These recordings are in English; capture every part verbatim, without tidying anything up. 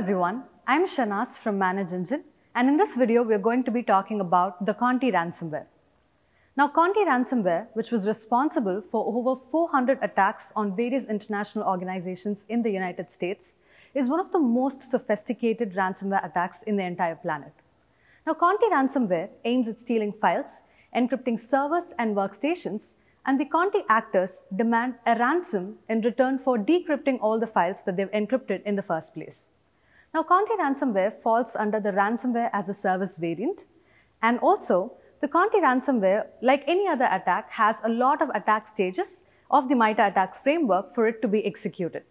everyone, I am Shanas from ManageEngine, and in this video we are going to be talking about the Conti ransomware. Now Conti ransomware, which was responsible for over four hundred attacks on various international organizations in the United States, is one of the most sophisticated ransomware attacks in the entire planet. Now Conti ransomware aims at stealing files, encrypting servers and workstations, and the Conti actors demand a ransom in return for decrypting all the files that they've encrypted in the first place. Now, Conti ransomware falls under the ransomware-as-a-service variant, and also the Conti ransomware, like any other attack, has a lot of attack stages of the MITRE attack framework for it to be executed.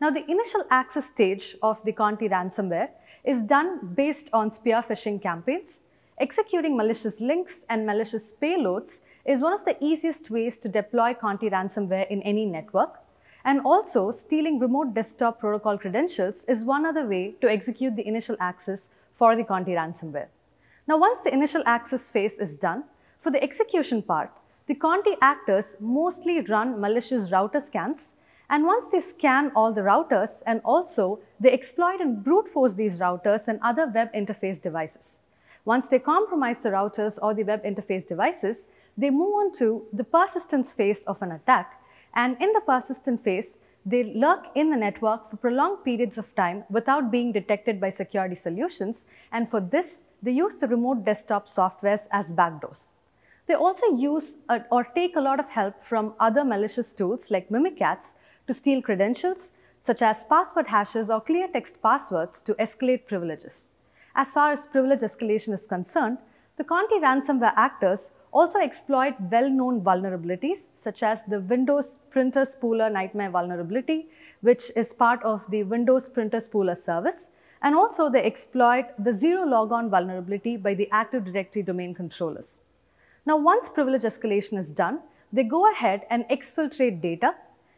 Now, the initial access stage of the Conti ransomware is done based on spear phishing campaigns. Executing malicious links and malicious payloads is one of the easiest ways to deploy Conti ransomware in any network. And also, stealing remote desktop protocol credentials is one other way to execute the initial access for the Conti ransomware. Now, once the initial access phase is done, for the execution part, the Conti actors mostly run malicious router scans. And once they scan all the routers, and also they exploit and brute force these routers and other web interface devices. Once they compromise the routers or the web interface devices, they move on to the persistence phase of an attack. And in the persistent phase, they lurk in the network for prolonged periods of time without being detected by security solutions. And for this, they use the remote desktop softwares as backdoors. They also use or take a lot of help from other malicious tools like Mimikatz to steal credentials, such as password hashes or clear text passwords, to escalate privileges. As far as privilege escalation is concerned, the Conti ransomware actors also exploit well-known vulnerabilities, such as the Windows Printer Spooler Nightmare vulnerability, which is part of the Windows Printer Spooler service. And also they exploit the zero logon vulnerability by the Active Directory domain controllers. Now, once privilege escalation is done, they go ahead and exfiltrate data.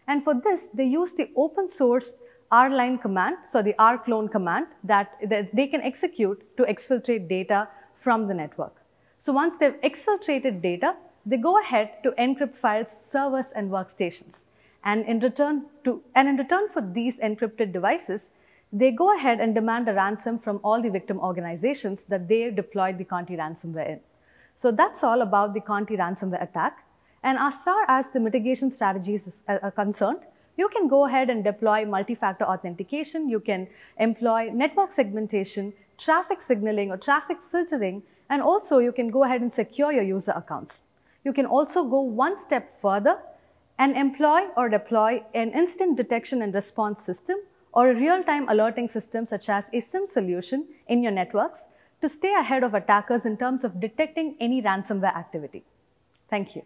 And for this, they use the open source rline command, so the rclone command that they can execute to exfiltrate data from the network. So once they've exfiltrated data, they go ahead to encrypt files, servers, and workstations. And in return to, and in return for these encrypted devices, they go ahead and demand a ransom from all the victim organizations that they deployed the Conti ransomware in. So that's all about the Conti ransomware attack. And as far as the mitigation strategies are concerned, you can go ahead and deploy multi-factor authentication. You can employ network segmentation, traffic signaling, or traffic filtering. And also, you can go ahead and secure your user accounts. You can also go one step further and employ or deploy an instant detection and response system or a real-time alerting system, such as a SIM solution, in your networks to stay ahead of attackers in terms of detecting any ransomware activity. Thank you.